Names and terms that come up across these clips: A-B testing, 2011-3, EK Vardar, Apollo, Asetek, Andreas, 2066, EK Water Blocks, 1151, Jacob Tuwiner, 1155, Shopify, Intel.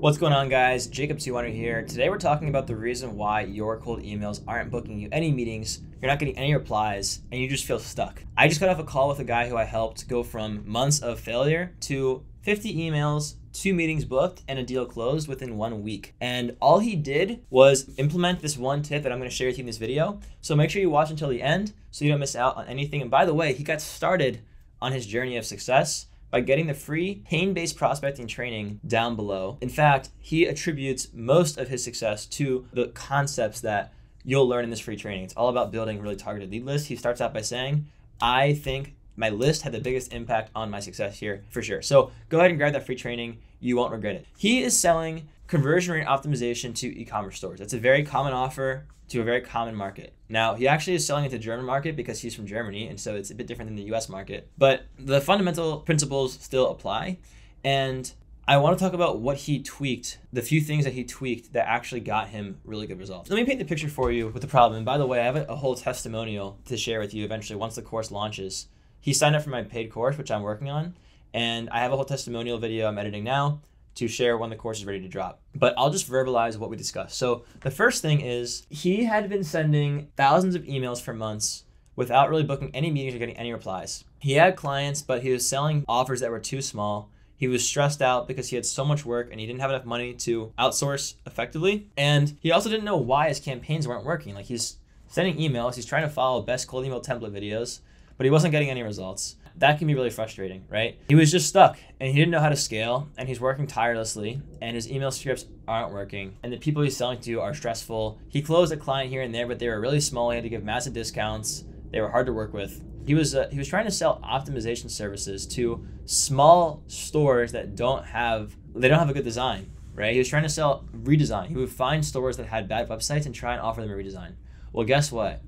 What's going on, guys? Jacob Tuwiner here. Today we're talking about the reason why your cold emails aren't booking you any meetings, you're not getting any replies, and you just feel stuck. I just got off a call with a guy who I helped go from months of failure to 50 emails, 2 meetings booked, and a deal closed within 1 week. And all he did was implement this one tip that I'm gonna share with you in this video. So make sure you watch until the end so you don't miss out on anything. And by the way, he got started on his journey of success by getting the free pain-based prospecting training down below. In fact, he attributes most of his success to the concepts that you'll learn in this free training. It's all about building really targeted lead lists. He starts out by saying, I think my list had the biggest impact on my success here for sure. So go ahead and grab that free training. You won't regret it. He is selling conversion rate optimization to e-commerce stores. That's a very common offer to a very common market. Now, he actually is selling it to the German market because he's from Germany, and so it's a bit different than the US market, but the fundamental principles still apply. And I wanna talk about what he tweaked, the few things that he tweaked that actually got him really good results. Let me paint the picture for you with the problem. And by the way, I have a whole testimonial to share with you eventually once the course launches. He signed up for my paid course, which I'm working on, and I have a whole testimonial video I'm editing now to share when the course is ready to drop. But I'll just verbalize what we discussed. So the first thing is he had been sending thousands of emails for months without really booking any meetings or getting any replies. He had clients, but he was selling offers that were too small. He was stressed out because he had so much work and he didn't have enough money to outsource effectively. And he also didn't know why his campaigns weren't working. Like, he's sending emails, he's trying to follow best cold email template videos, but he wasn't getting any results. That can be really frustrating, right? He was just stuck and he didn't know how to scale, and he's working tirelessly and his email scripts aren't working and the people he's selling to are stressful. He closed a client here and there, but they were really small. He had to give massive discounts. They were hard to work with. He was trying to sell optimization services to small stores that don't have a good design, right? He was trying to sell redesign. He would find stores that had bad websites and try and offer them a redesign. Well, guess what?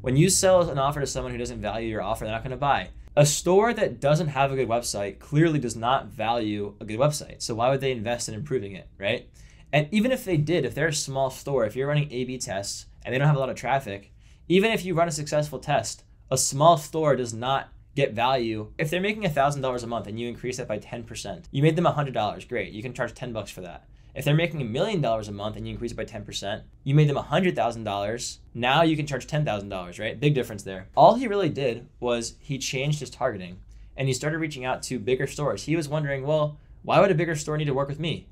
When you sell an offer to someone who doesn't value your offer, they're not gonna buy. A store that doesn't have a good website clearly does not value a good website. So why would they invest in improving it, right? And even if they did, if they're a small store, if you're running A-B tests and they don't have a lot of traffic, even if you run a successful test, a small store does not get value. If they're making $1,000 a month and you increase that by 10%, you made them $100, great, you can charge $10 for that. If they're making $1 million a month and you increase it by 10%, you made them $100,000. Now you can charge $10,000, right? Big difference there. All he really did was he changed his targeting and he started reaching out to bigger stores. He was wondering, well, why would a bigger store need to work with me?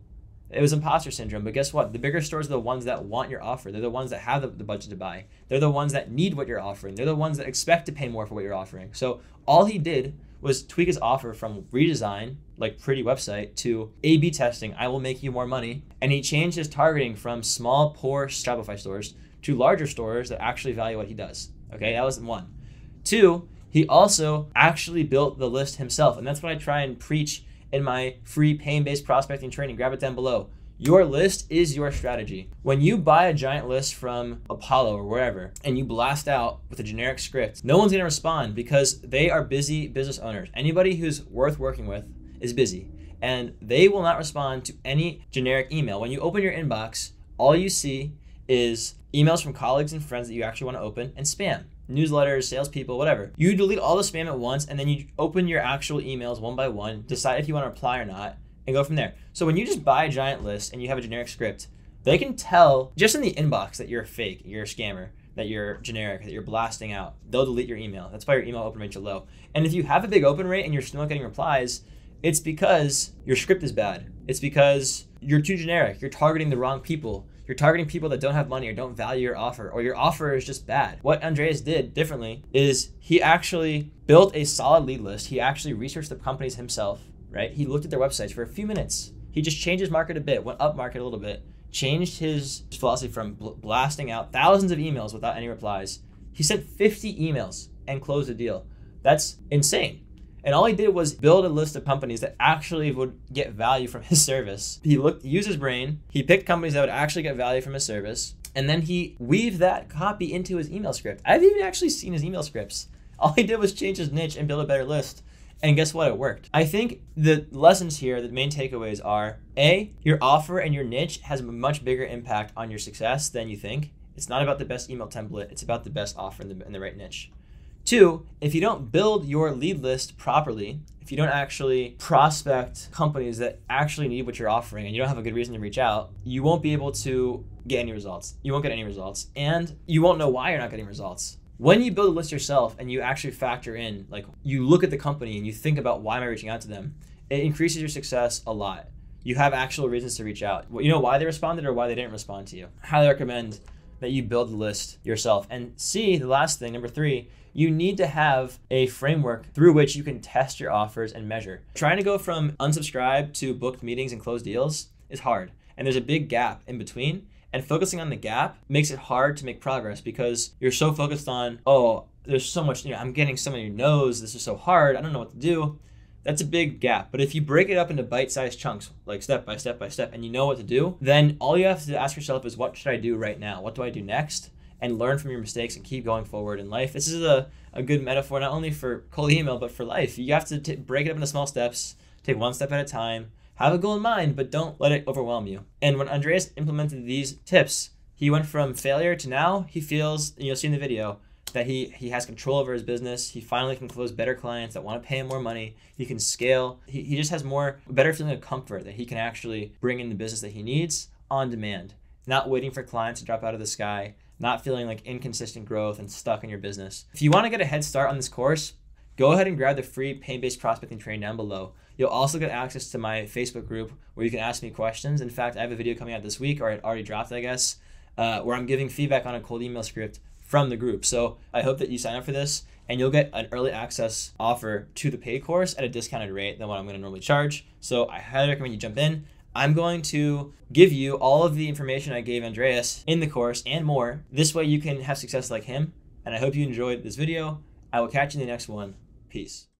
It was imposter syndrome, but guess what? The bigger stores are the ones that want your offer. They're the ones that have the budget to buy. They're the ones that need what you're offering. They're the ones that expect to pay more for what you're offering. So all he did was tweak his offer from redesign, like pretty website, to A/B testing, I will make you more money. And he changed his targeting from small, poor Shopify stores to larger stores that actually value what he does. Okay, that was one. Two, he also actually built the list himself. And that's what I try and preach in my free pain-based prospecting training. Grab it down below. Your list is your strategy. When you buy a giant list from Apollo or wherever, and you blast out with a generic script, no one's gonna respond because they are busy business owners. Anybody who's worth working with is busy, and they will not respond to any generic email. When you open your inbox, all you see is emails from colleagues and friends that you actually wanna open, and spam, newsletters, salespeople, whatever. You delete all the spam at once, and then you open your actual emails one by one, decide if you wanna reply or not, and go from there. So when you just buy a giant list and you have a generic script, they can tell just in the inbox that you're fake, you're a scammer, that you're generic, that you're blasting out. They'll delete your email. That's why your email open rates are low. And if you have a big open rate and you're still not getting replies, it's because your script is bad. It's because you're too generic. You're targeting the wrong people. You're targeting people that don't have money or don't value your offer, or your offer is just bad. What Andreas did differently is he actually built a solid lead list. He actually researched the companies himself. Right? He looked at their websites for a few minutes. He just changed his market a bit, went up market a little bit, changed his philosophy from blasting out thousands of emails without any replies. He sent 50 emails and closed the deal. That's insane. And all he did was build a list of companies that actually would get value from his service. He used his brain. He picked companies that would actually get value from his service. And then he weaved that copy into his email script. I've even actually seen his email scripts. All he did was change his niche and build a better list. And guess what? It worked. I think the lessons here, the main takeaways are, A, your offer and your niche has a much bigger impact on your success than you think. It's not about the best email template. It's about the best offer and the right niche. Two, if you don't build your lead list properly, if you don't actually prospect companies that actually need what you're offering and you don't have a good reason to reach out, you won't be able to get any results. You won't get any results, and you won't know why you're not getting results. When you build a list yourself and you actually factor in, like, you look at the company and you think about why am I reaching out to them, it increases your success a lot. You have actual reasons to reach out. You know why they responded or why they didn't respond to you. I highly recommend that you build the list yourself. And C, the last thing, number three, you need to have a framework through which you can test your offers and measure. Trying to go from unsubscribed to booked meetings and closed deals is hard. And there's a big gap in between. And focusing on the gap makes it hard to make progress because you're so focused on, oh, there's so much, you know, I'm getting so many no's, this is so hard, I don't know what to do. That's a big gap. But if you break it up into bite-sized chunks, like step by step by step, and you know what to do, then all you have to ask yourself is, what should I do right now? What do I do next? And learn from your mistakes and keep going forward in life. This is a good metaphor, not only for cold email, but for life. You have to break it up into small steps, take one step at a time, have a goal in mind, but don't let it overwhelm you. And when Andreas implemented these tips, he went from failure to now he feels, and you'll see in the video, that he has control over his business. He finally can close better clients that want to pay him more money. He can scale. He just has better feeling of comfort that he can actually bring in the business that he needs on demand, not waiting for clients to drop out of the sky, not feeling like inconsistent growth and stuck in your business. If you want to get a head start on this course, go ahead and grab the free pain-based prospecting training down below. You'll also get access to my Facebook group where you can ask me questions. In fact, I have a video coming out this week, or it already dropped, I guess, where I'm giving feedback on a cold email script from the group. So I hope that you sign up for this, and you'll get an early access offer to the paid course at a discounted rate than what I'm going to normally charge. So I highly recommend you jump in. I'm going to give you all of the information I gave Andreas in the course and more. This way you can have success like him. And I hope you enjoyed this video. I will catch you in the next one. Peace.